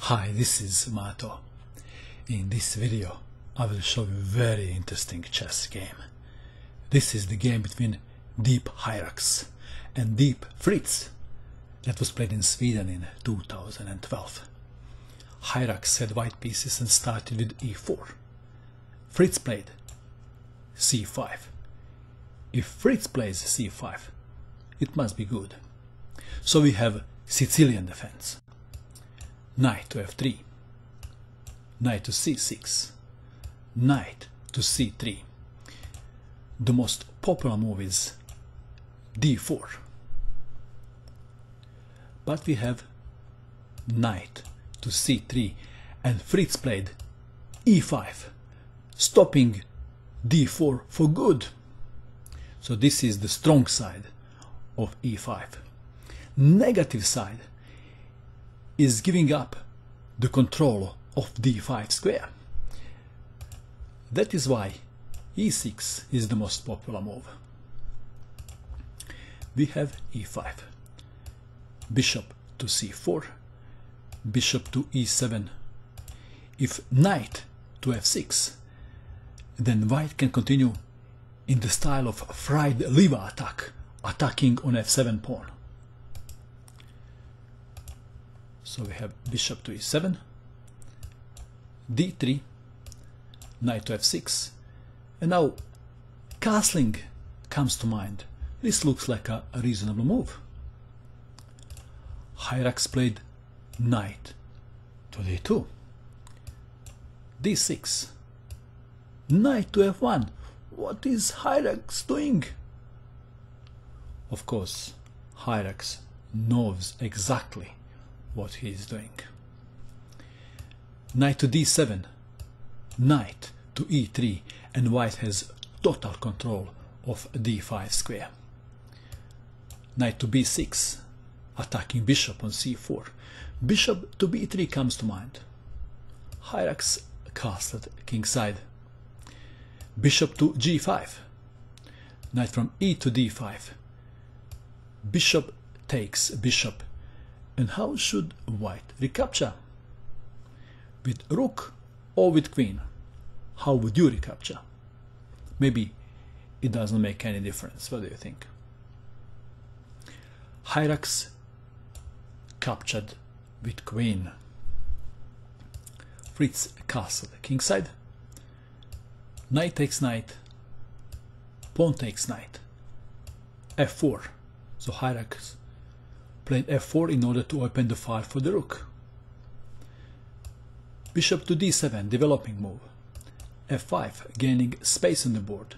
Hi, this is Mato. In this video I will show you a very interesting chess game. This is the game between Deep Hiarcs and Deep Fritz that was played in Sweden in 2012. Hiarcs had white pieces and started with e4. Fritz played c5. If Fritz plays c5, it must be good. So we have Sicilian defense. Knight to f3, knight to c6, knight to c3. The most popular move is d4. But we have knight to c3 and Fritz played e5, stopping d4 for good. So this is the strong side of e5. Negative side is giving up the control of d5 square. That is why e6 is the most popular move. We have e5, bishop to c4, bishop to e7. If knight to f6, then white can continue in the style of fried liver attack, attacking on f7 pawn. So we have bishop to e7, d3, knight to f6, and now castling comes to mind. This looks like a reasonable move. Hiarcs played knight to d2, d6, knight to f1. What is Hiarcs doing? Of course, Hiarcs knows exactly what he is doing. Knight to d7, knight to e3, and white has total control of d5 square. Knight to b6, attacking bishop on c4. Bishop to b3 comes to mind. Hiarcs castled kingside. Bishop to g5, knight from e to d5. Bishop takes bishop. And how should white recapture? With rook or with queen? How would you recapture? Maybe it doesn't make any difference. What do you think? Hiarcs captured with queen. Fritz castled kingside. Knight takes knight. Pawn takes knight. f4. So Hiarcs played f4 in order to open the file for the rook. Bishop to d7, developing move. f5, gaining space on the board.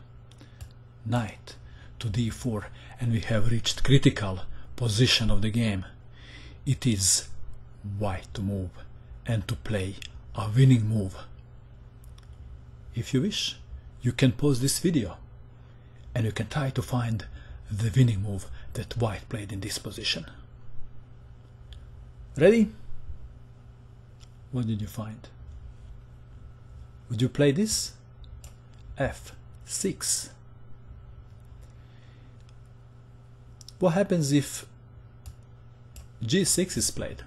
Knight to d4, and we have reached critical position of the game. It is white to move and to play a winning move. If you wish, you can pause this video and you can try to find the winning move that white played in this position. Ready? What did you find? Would you play this? f6. What happens if g6 is played?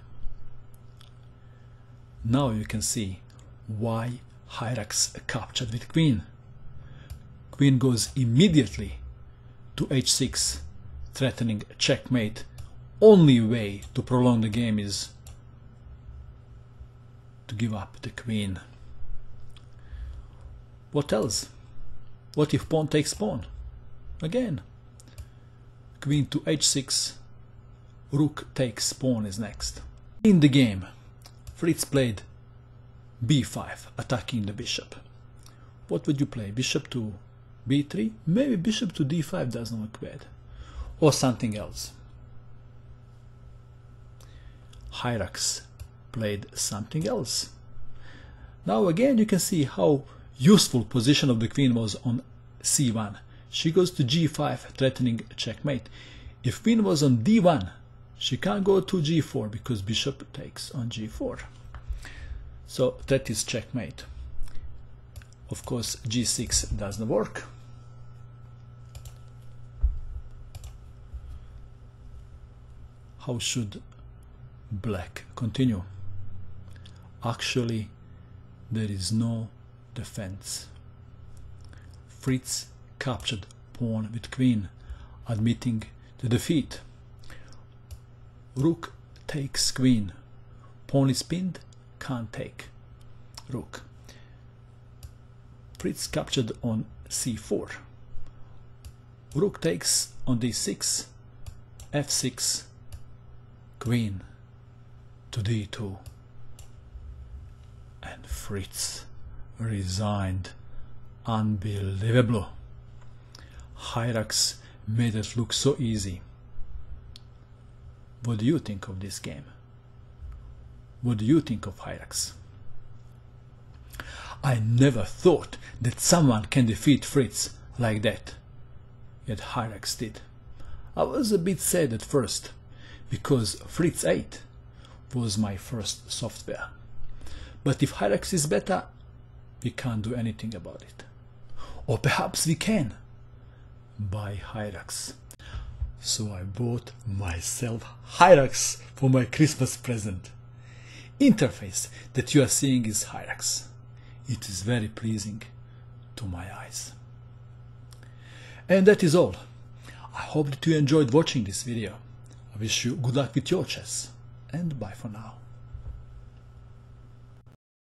Now you can see why Hiarcs captured with queen. Queen goes immediately to h6, threatening checkmate. Only way to prolong the game is to give up the queen. What else? What if pawn takes pawn? Again, queen to h6, rook takes pawn is next. In the game, Fritz played b5, attacking the bishop. What would you play? Bishop to b3? Maybe bishop to d5 doesn't look bad. Or something else. Hiarcs played something else. Now again you can see how useful position of the queen was on c1. She goes to g5, threatening checkmate. If queen was on d1, she can't go to g4 because bishop takes on g4. So that is checkmate. Of course g6 doesn't work. How should black continue? Actually, there is no defense. Fritz captured pawn with queen, admitting the defeat. Rook takes queen. Pawn is pinned, can't take rook. Fritz captured on c4. Rook takes on d6, f6, queen to d2. And Fritz resigned. Unbelievable. Hiarcs made it look so easy. What do you think of this game? What do you think of Hiarcs? I never thought that someone can defeat Fritz like that. Yet Hiarcs did. I was a bit sad at first, because Fritz 8 was my first software. But if Hiarcs is better, we can't do anything about it. Or perhaps we can. Buy Hiarcs. So I bought myself Hiarcs for my Christmas present. Interface that you are seeing is Hiarcs. It is very pleasing to my eyes. And that is all. I hope that you enjoyed watching this video. I wish you good luck with your chess, and bye for now.